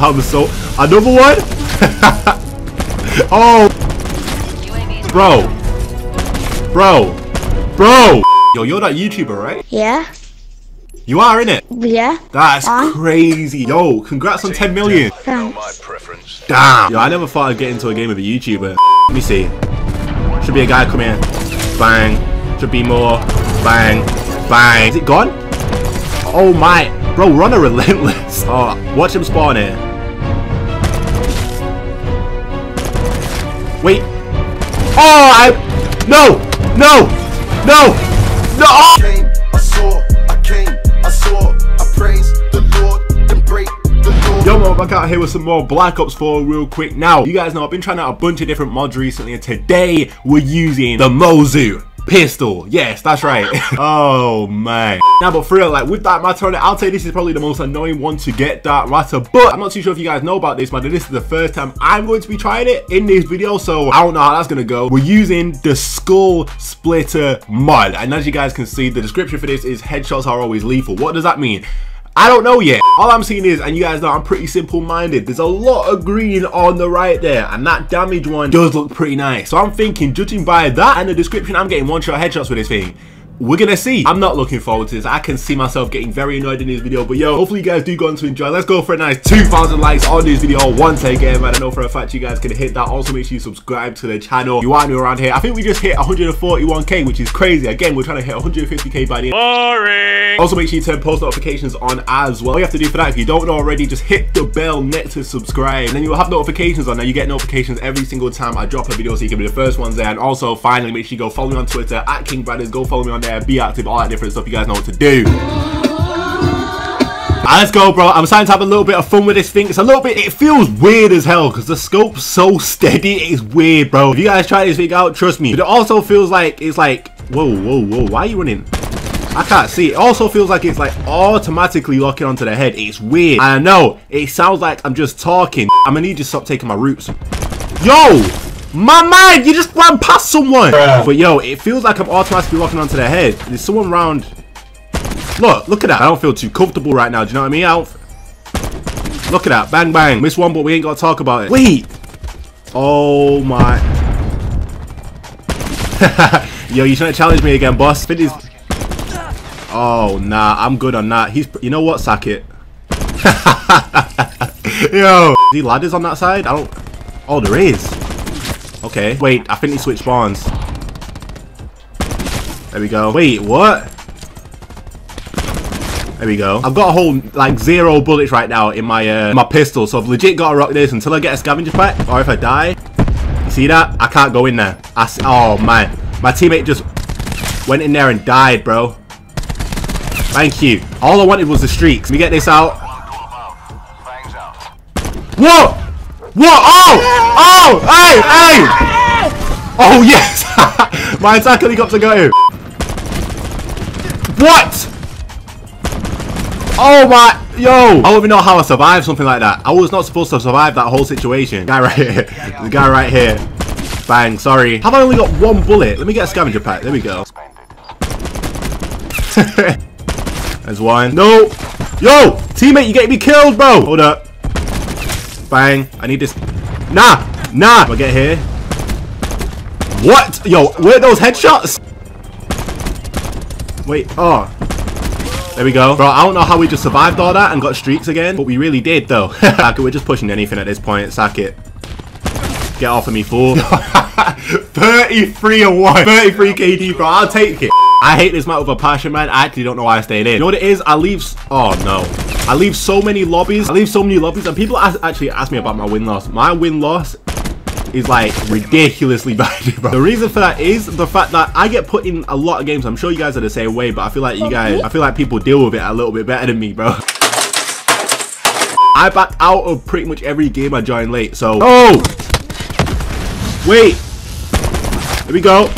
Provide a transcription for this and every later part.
I'm so another one. Oh, bro. Yo, you're that YouTuber, right? Yeah. You are, innit? Yeah. That's crazy. Yo, congrats on 10 million. Thanks. Damn. Yo, I never thought I'd get into a game with a YouTuber. Let me see. Should be a guy come here. Bang. Should be more. Bang. Bang. Is it gone? Oh my. Bro, we're on a relentless. Oh, watch him spawn here. Wait. Oh, I. No. No. No. No. Oh. Yo, I'm back out here with some more Black Ops 4 real quick. Now, you guys know I've been trying out a bunch of different mods recently, and today we're using the Mozu pistol. Yes, that's right. Oh man. Now, but for real, like with Dark Matter on it, I'll say this is probably the most annoying one to get, Dark Matter. But I'm not too sure if you guys know about this, man. This is the first time I'm going to be trying it in this video, so I don't know how that's gonna go. We're using the skull splitter mod, and as you guys can see, the description for this is headshots are always lethal. What does that mean? I don't know yet. All I'm seeing is, and you guys know I'm pretty simple-minded, there's a lot of green on the right there, and that damage one does look pretty nice. So I'm thinking, judging by that and the description, I'm getting one-shot headshots with this thing. We're gonna see. I'm not looking forward to this. I can see myself getting very annoyed in this video, but yo, hopefully you guys do go on to enjoy. Let's go for a nice 2,000 likes on this video once again, man. I know for a fact you guys can hit that. Also, make sure you subscribe to the channel. You are new around here. I think we just hit 141k, which is crazy. Again, we're trying to hit 150k by the end. Boring. Also, make sure you turn post notifications on as well. All you have to do for that, if you don't know already, just hit the bell next to subscribe, and then you'll have notifications on. Now you get notifications every single time I drop a video, so you can be the first ones there. And also, finally, make sure you go follow me on Twitter at KingBrothers. Go follow me on there. Be active, all that different stuff. You guys know what to do. Let's go, bro. I'm starting to have a little bit of fun with this thing. It's a little bit, it feels weird as hell because the scope's so steady. It's weird, bro. If you guys try this thing out, trust me. But it also feels like it's like, whoa, whoa, whoa. Why are you running? I can't see. It also feels like it's like automatically locking onto the head. It's weird. I know. It sounds like I'm just talking. I'm gonna need you to stop taking my roots. Yo! My man, you just ran past someone. Yeah. But yo, it feels like I'm automatically walking onto their head. There's someone round. Look at that. I don't feel too comfortable right now. Do you know what I mean? Look at that. Bang, bang. Miss one, but we ain't got to talk about it. Wait. Oh, my. Yo, you trying to challenge me again, boss? Oh, nah. I'm good on that. He's. You know what? Sack it. Yo. Is there ladders on that side? I don't. Oh, there is. Okay. Wait, I think he switched spawns. There we go. Wait, what? There we go. I've got a whole, like, 0 bullets right now in my pistol, so I've legit got to rock this until I get a scavenger pack, or if I die. You see that? I can't go in there. Oh, man. My teammate just went in there and died, bro. Thank you. All I wanted was the streaks. Let me get this out. Whoa! Whoa! Oh! Oh! Hey! Hey! Oh, yes! My entire helicopter got him. What? Oh, my. Yo! I don't even know how I survived something like that. I was not supposed to survive that whole situation. Guy right here. The guy right here. Bang. Sorry. Have I only got one bullet? Let me get a scavenger pack. There we go. There's one. No! Yo! Teammate, you're getting me killed, bro! Hold up. Bang. I need this. Nah. Nah. I'll get here. What? Yo, where are those headshots? Wait. Oh. There we go. Bro, I don't know how we just survived all that and got streaks again, but we really did, though. We're just pushing anything at this point. Sack it. Get off of me, fool. 33 and 1. 33 KD, bro. I'll take it. I hate this map with a passion, man. I actually don't know why I stayed in. You know what it is? I leave... Oh, no. I leave so many lobbies. I leave so many lobbies, and people actually ask me about my win-loss. My win-loss is, like, ridiculously bad, bro. The reason for that is the fact that I get put in a lot of games. I'm sure you guys are the same way, but I feel like you guys... I feel like people deal with it a little bit better than me, bro. I backed out of pretty much every game I joined late, so... Oh! Wait! Here we go.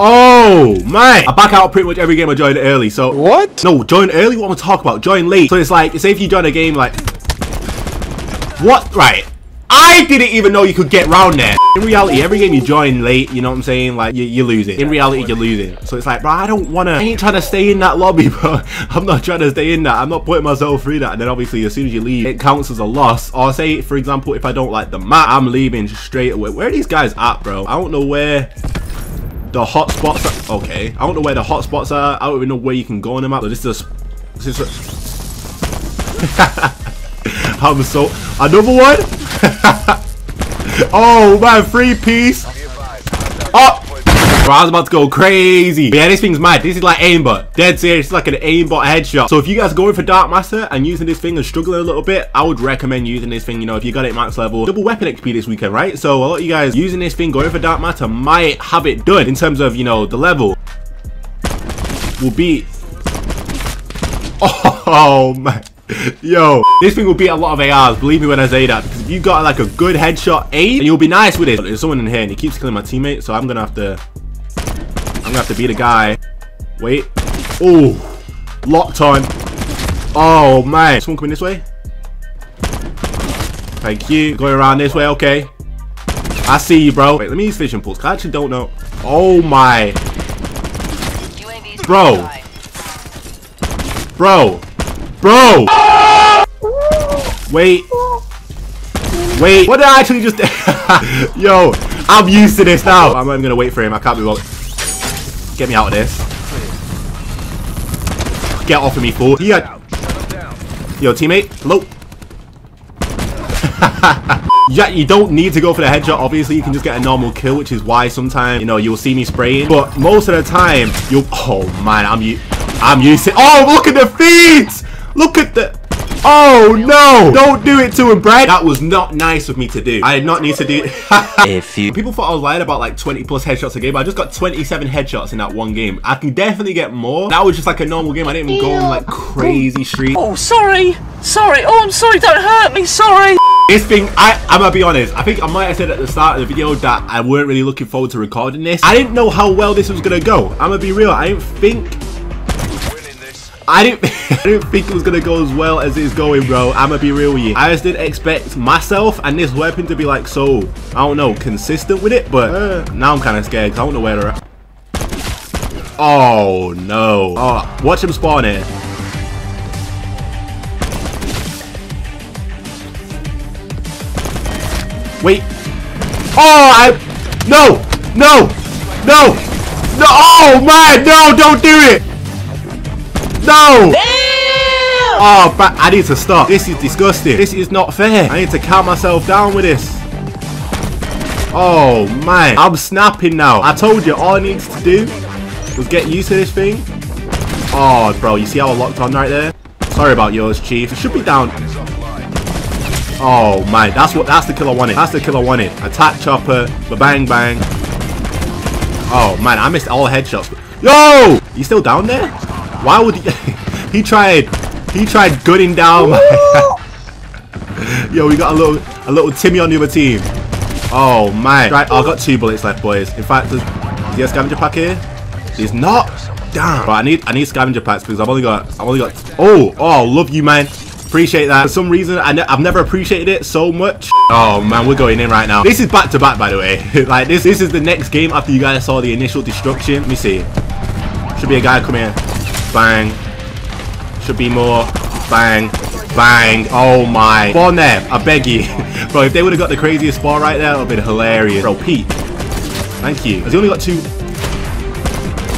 Oh, man. I back out pretty much every game I join early, so... What? No, join early? What am I talking about? Join late. So it's like, say if you join a game, like... What? Right. I didn't even know you could get round there. In reality, every game you join late, you know what I'm saying? Like, you lose it. In reality, you lose it. So it's like, bro, I ain't trying to stay in that lobby, bro. I'm not trying to stay in that. I'm not putting myself through that. And then obviously, as soon as you leave, it counts as a loss. Or say, for example, if I don't like the map, I'm leaving straight away. Where are these guys at, bro? I don't know where the hotspots are. Okay. I don't know where the hotspots are. I don't even know where you can go on the map. So I'm so... Another one? Oh man, free piece. Oh, bro, I was about to go crazy. Yeah, this thing's mad. This is like aimbot. Dead serious. It's like an aimbot headshot. So if you guys are going for Dark Matter and using this thing and struggling a little bit, I would recommend using this thing. You know, if you got it max level, double weapon XP this weekend, right? So a lot of you guys using this thing, going for Dark Matter, might have it done in terms of, you know, the level will be. Oh man. Yo, this thing will beat a lot of ARs, believe me when I say that, because if you got like a good headshot aim, then you'll be nice with it. There's someone in here and he keeps killing my teammate, so I'm gonna have to be the guy. Wait. Oh, locked on. Oh man, someone coming this way. Thank you. Going around this way. Okay, I see you, bro. Wait, let me use vision pulse. I actually don't know. Oh my, bro. Wait. What did I actually just? Yo, I'm used to this now. I'm not even gonna wait for him. I can't be wrong. Get me out of this. Get off of me, fool. Yeah. Yo, teammate. Hello. Yeah, you don't need to go for the headshot. Obviously, you can just get a normal kill, which is why sometimes, you know, you'll see me spraying. But most of the time, you'll. Oh man, I'm used to. Oh, look at the feet. Look at the. Oh no! Don't do it to him, Brad. That was not nice of me to do. I did not need to do it. People thought I was lying about like 20 plus headshots a game, but I just got 27 headshots in that one game. I can definitely get more. That was just like a normal game. I didn't even go on like crazy street. Oh, sorry. Oh, I'm sorry. Don't hurt me. Sorry. This thing, I'm gonna be honest, I think I might have said at the start of the video that I weren't really looking forward to recording this. I didn't know how well this was gonna go. I'm gonna be real. I didn't think it was gonna go as well as it's going, bro. I'ma be real with you. I just didn't expect myself and this weapon to be like so, I don't know, consistent with it. But now I'm kind of scared because I don't know where they're at. Oh no! Oh, watch him spawn here. Wait! Oh, no! Oh my! No! Don't do it! No! Damn! Oh, but I need to stop. This is disgusting. This is not fair. I need to calm myself down with this. Oh, man. I'm snapping now. I told you, all I needed to do was get used to this thing. Oh, bro, you see how I locked on right there? Sorry about yours, Chief. It should be down. Oh, man. That's the kill I wanted. That's the kill I wanted. Attack chopper. Ba-bang, bang. Oh, man. I missed all headshots. Yo! You still down there? Why would he? He tried gunning down. Yo, we got a little Timmy on the other team. Oh man! Right, I got 2 bullets left, boys. In fact, is there a scavenger pack here? There's not. Damn. But I need scavenger packs because I've only got. Oh, love you, man. Appreciate that. For some reason, I've never appreciated it so much. Oh man, we're going in right now. This is back to back, by the way. Like this is the next game after you guys saw the initial destruction. Let me see. Should be a guy coming in. Bang. Should be more. Bang. Bang. Oh my. Spawn there. I beg you. Bro, if they would have got the craziest spawn right there, that would have been hilarious. Bro, Pete. Thank you. Has he only got 2?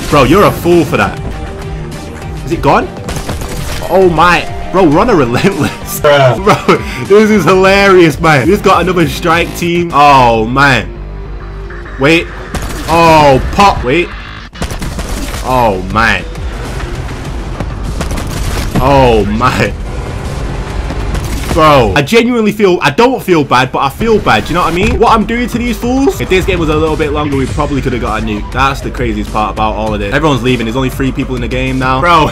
Bro, you're a fool for that. Is it gone? Oh my. Bro, we're on a relentless. Bro, this is hilarious, man. We just got another strike team. Oh man. Wait. Oh, pop. Wait. Oh man. Oh my, bro, I genuinely feel, I don't feel bad, but I feel bad. Do you know what I mean? What I'm doing to these fools? If this game was a little bit longer, we probably could have got a nuke. That's the craziest part about all of this. Everyone's leaving. There's only 3 people in the game now, bro.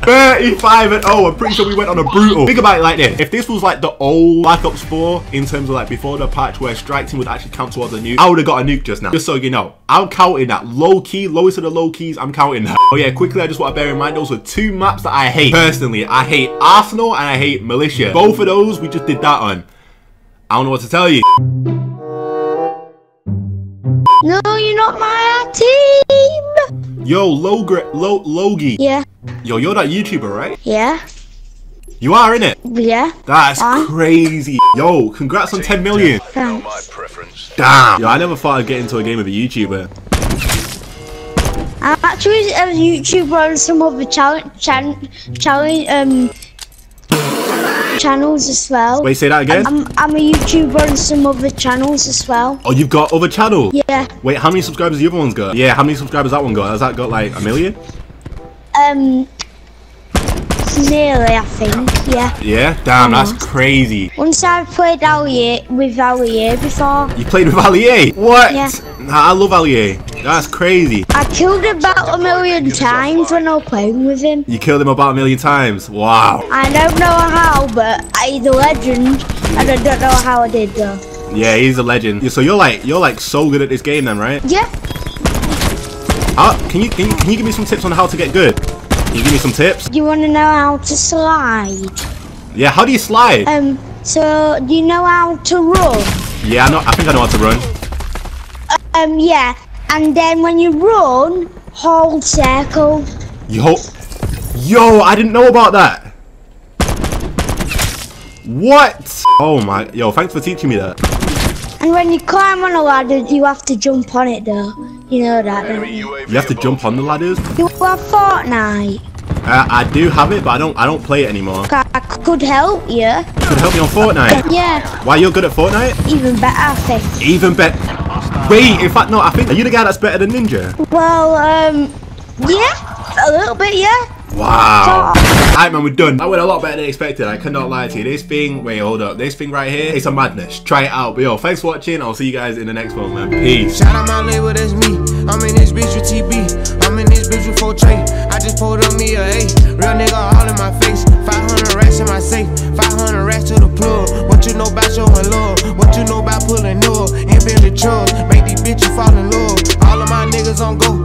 35-0. I'm pretty sure we went on a brutal. Think about it like this. If this was like the old Black Ops 4 in terms of like before the patch where strike team would actually count towards a nuke, I would have got a nuke just now. Just so you know, I'm counting that. Low key, lowest of the low keys, I'm counting that. Oh yeah, quickly, I just want to bear in mind those are 2 maps that I hate. Personally, I hate Arsenal and I hate Militia. Both of those, we just did that on. I don't know what to tell you. No, you're not my team. Yo, Logie. Yeah. Yo, you're that YouTuber, right? Yeah. You are, innit? Yeah. That's crazy. Yo, congrats on 10 million. Thanks. My preference. Damn. Yo, I never thought I'd get into a game with a YouTuber. I'm actually a YouTuber on some other channels as well. Wait, say that again? I'm a YouTuber on some other channels as well. Oh, you've got other channels? Yeah. Wait, how many subscribers the other one's got? Yeah, how many subscribers that one got? Has that got like 1 million? Nearly, I think, yeah. Yeah? Damn, that's crazy. Once I played with Allier before. You played with Allier? What? Yeah. Nah, I love Allier. That's crazy. I killed him about 1 million times when I was playing with him. You killed him about 1 million times? Wow. I don't know how, but he's a legend, and I don't know how I did, though. Yeah, he's a legend. So you're like so good at this game then, right? Yeah. Can you give me some tips on how to get good? Can you give me some tips? You want to know how to slide? Yeah, how do you slide? So do you know how to run? Yeah, I think I know how to run. Yeah, and then when you run, hold circle. Yo, I didn't know about that. What? Oh my, yo, thanks for teaching me that. And when you climb on a ladder, you have to jump on it though. You know that, don't you? You have to jump on the ladders? You have Fortnite? I do have it, but I don't play it anymore. I could help you. You could help me on Fortnite? Yeah. Why, you're good at Fortnite? Even better, I think. Even better? Wait, in fact, no, I think... Are you the guy that's better than Ninja? Well, yeah. A little bit, yeah. Wow. Alright man, we're done. That went a lot better than expected, I cannot lie to you. This thing right here, it's a madness. Try it out. But yo, thanks for watching. I'll see you guys in the next one, man. Peace. Shout out my label, that's me. I'm in this bitch with TB. I'm in this bitch with 4J. I just pulled up me a A. Real nigga all in my face. 500 racks in my safe. 500 racks to the plug. What you know about showing love? What you know about pulling up? And building trust. Make these bitches fall in love. All of my niggas on go.